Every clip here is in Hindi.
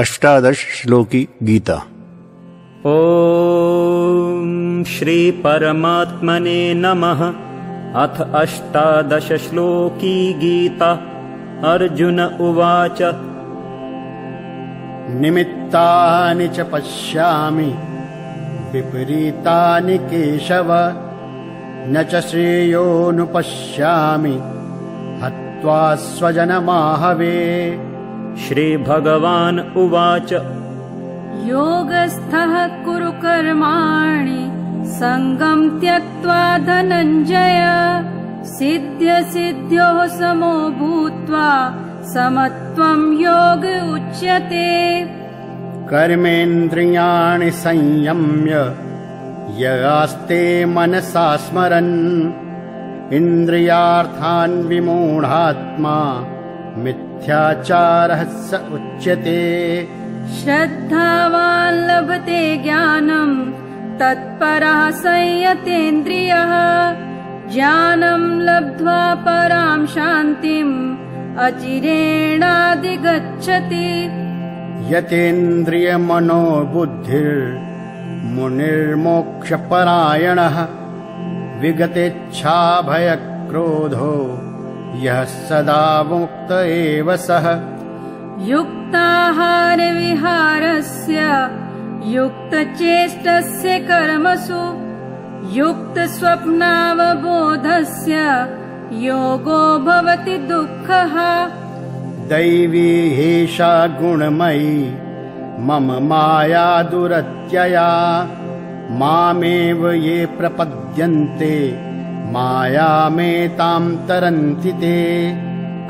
अष्टादश श्लोकी गीता। ओम श्री परमात्मने नमः। अथ अष्टादश श्लोकी गीता। अर्जुन उवाच। निमित्तानि च पश्यामि विपरीतानि केशव, न च श्रेयोनुपश्यामि हत्वा स्वजनमाहवे। श्री भगवान उवाच। योगस्थः कुरु कर्माणि संगं त्यक्त्वा धनंजय, सिद्ध्यसिद्ध्योः समो भूत्वा समत्वं योग उच्यते। कर्मेन्द्रियाणि संयम्य यगास्ते मनसा स्मरन्, इन्द्रियार्थान् विमूढात्मा मिथ्याचारः स उच्यते। श्रद्धावान् लभते ज्ञानं, तत्परः संयतेन्द्रियः। ज्ञानं लब्ध्वा परां शान्तिम् अचिरेणाधिगच्छति। यतेन्द्रियमनोबुद्धिर्मुनिर्मोक्षपरायणः, विगतेच्छाभयक्रोधो यः सदा मुक्त एव सः। युक्ताहारविहारस्य युक्तचेष्टस्य कर्मसु, युक्तस्वप्नावबोधस्य योगो भवति दुःखः। दैवी एषा गुणमयी मम माया दुरत्यया, मामेव ये प्रपद्यन्ते मायामेतां तरन्ति ते।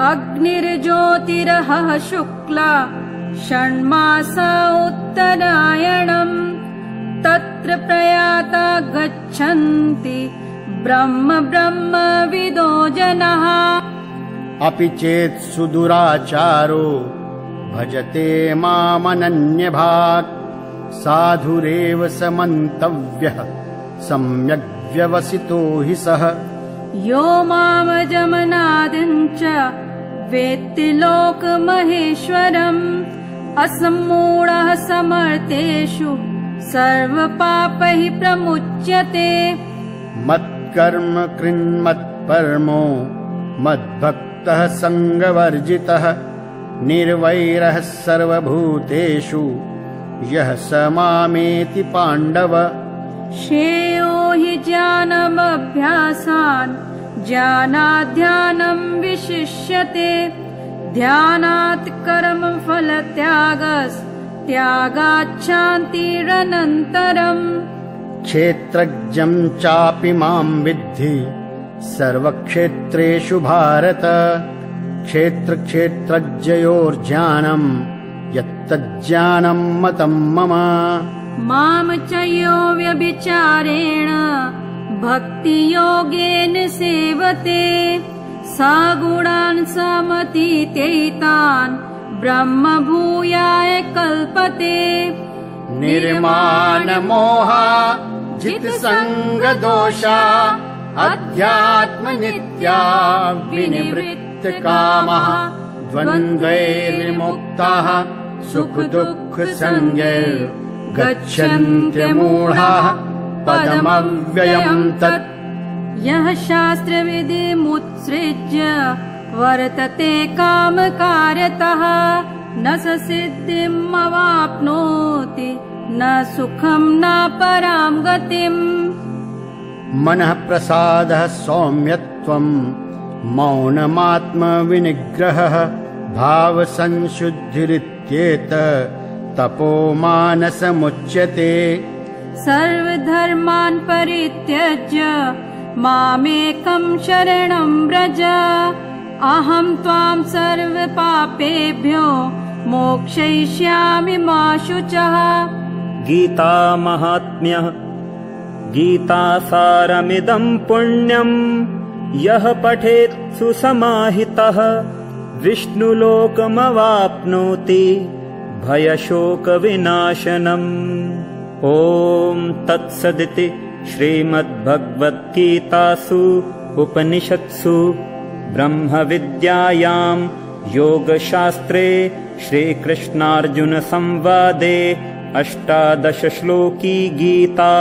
अग्निर्ज्योतिरः शुक्ला षण्मासा उत्तरायणम्, तत्र प्रयाता गच्छन्ति ब्रह्म ब्रह्मविदो जनः। अपि चेत् सुदुराचारो भजते मामनन्यभाक्, साधुरेव स मन्तव्यः सम्यग् व्यवसितो हि सः। यो मामजमनादिञ्च वेत्ति लोकमहेश्वरम्, असम्मूढः समर्थेषु सर्वपापैः प्रमुच्यते। मत्कर्म कृन्मत्परमो मद्भक्तः सङ्गवर्जितः, निर्वैरः सर्वभूतेषु यः स मामेति पाण्डव। श्रेयो हि ज्ञानमभ्यासान्, ज्ञानाध्यानं विशिष्यते। ध्यानात् कर्मफलत्यागस्त्यागाच्छान्तिरनन्तरम्। क्षेत्रज्ञं चापि मां विद्धि सर्वक्षेत्रेषु भारत, क्षेत्रक्षेत्रज्ञयोर्ज्ञानं यत्तज्ज्ञानं मतं मम। माम च यो व्यभिचारेण भक्तियोगेन सेवते, सगुणान् समतीत्यैतान् ब्रह्म भूयाय कल्पते। निर्मानमोहा जितसङ्गदोषा, अध्यात्मनित्या विनिवृत्तकामः, द्वन्द्वैर्विमुक्ताः सुखदुःखसंज्ञैः गच्छन्त्यमूढाः पदमव्ययं तत्। यः शास्त्रविधिमुत्सृज्य वर्तते कामकारतः, न स सिद्धिम् अवाप्नोति, न सुखं न परां गतिम्। मनः प्रसादः सौम्यत्वं, मौनमात्मविनिग्रहः, भावसंशुद्धिरित्येत तपो मानसमुच्यते। सर्वधर्मान् परित्यज्य मामेकं शरणं व्रज, अहं त्वां सर्वपापेभ्यो मोक्षयिष्यामि मा शुचः। गीता महात्म्यः। गीतासारमिदं पुण्यं, यः पठेत् सुसमाहितः विष्णुलोकमवाप्नोति भयशोकविनाशनम्। ॐ तत्सदिति श्रीमद्भगवत गीतासु उपनिषत्सु ब्रह्मविद्यायां योगशास्त्रे श्रीकृष्णार्जुन संवादे अष्टादश श्लोकी गीता।